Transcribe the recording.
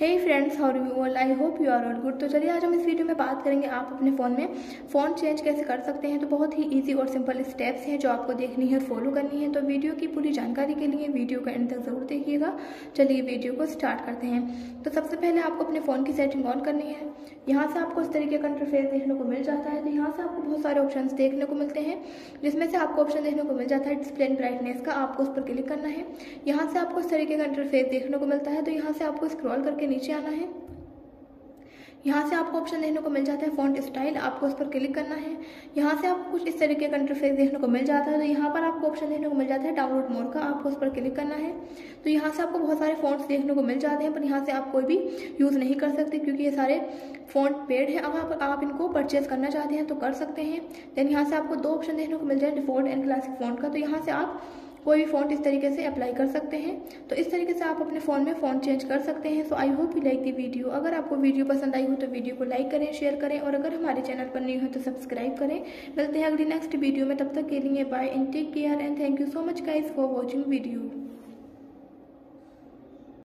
Hey friends, how are you all, I hope you are all good. तो चलिए आज हम इस वीडियो में बात करेंगे आप अपने फ़ोन में फ़ॉन्ट चेंज कैसे कर सकते हैं। तो बहुत ही इजी और सिंपल स्टेप्स हैं जो आपको देखनी है और फॉलो करनी है। तो वीडियो की पूरी जानकारी के लिए वीडियो का एंड तक ज़रूर देखिएगा। चलिए वीडियो को स्टार्ट करते हैं। तो सबसे पहले आपको अपने फ़ोन की सेटिंग ऑन करनी है। यहाँ से आपको इस तरीके का इंटरफेस देखने को मिल जाता है। तो यहाँ से आपको बहुत सारे ऑप्शन देखने को मिलते हैं, जिसमें से आपको ऑप्शन देखने को मिल जाता है डिस्प्ले एंड ब्राइटनेस का। आपको उस पर क्लिक करना है। यहाँ से आपको इस तरीके का इंटरफेस देखने को मिलता है। तो यहाँ से आपको स्क्रॉल करके नीचे आना है। यहाँ से आपको ऑप्शन देखने को मिल जाता है फॉन्ट स्टाइल, आपको उस पर क्लिक करना है। यहाँ से आपको कुछ इस तरीके का इंटरफेस देखने को मिल जाता है। तो यहाँ पर आपको ऑप्शन देखने को मिल जाता है डाउनलोड मोर का, आपको उस पर क्लिक करना है। तो यहाँ से आपको बहुत सारे फॉन्ट्स देखने को मिल जाते हैं, पर यहाँ से आप कोई भी यूज़ नहीं कर सकते क्योंकि ये सारे फॉन्ट पेड हैं। अगर आप इनको परचेज करना चाहते हैं तो कर सकते हैं। देन यहाँ से आपको दो ऑप्शन देखने को मिल जाए डिफॉल्ट एंड क्लासिक फॉन्ट का। तो यहाँ से आप कोई भी फॉन्ट इस तरीके से अप्लाई कर सकते हैं। तो इस तरीके से आप अपने फ़ोन में फ़ॉन्ट चेंज कर सकते हैं। So I hope you like the video. अगर आपको वीडियो पसंद आई हो तो वीडियो को लाइक करें, शेयर करें, और अगर हमारे चैनल पर नहीं हो तो सब्सक्राइब करें। मिलते हैं अगली नेक्स्ट वीडियो में, तब तक के लिए bye and take care and thank you so much guys for watching video.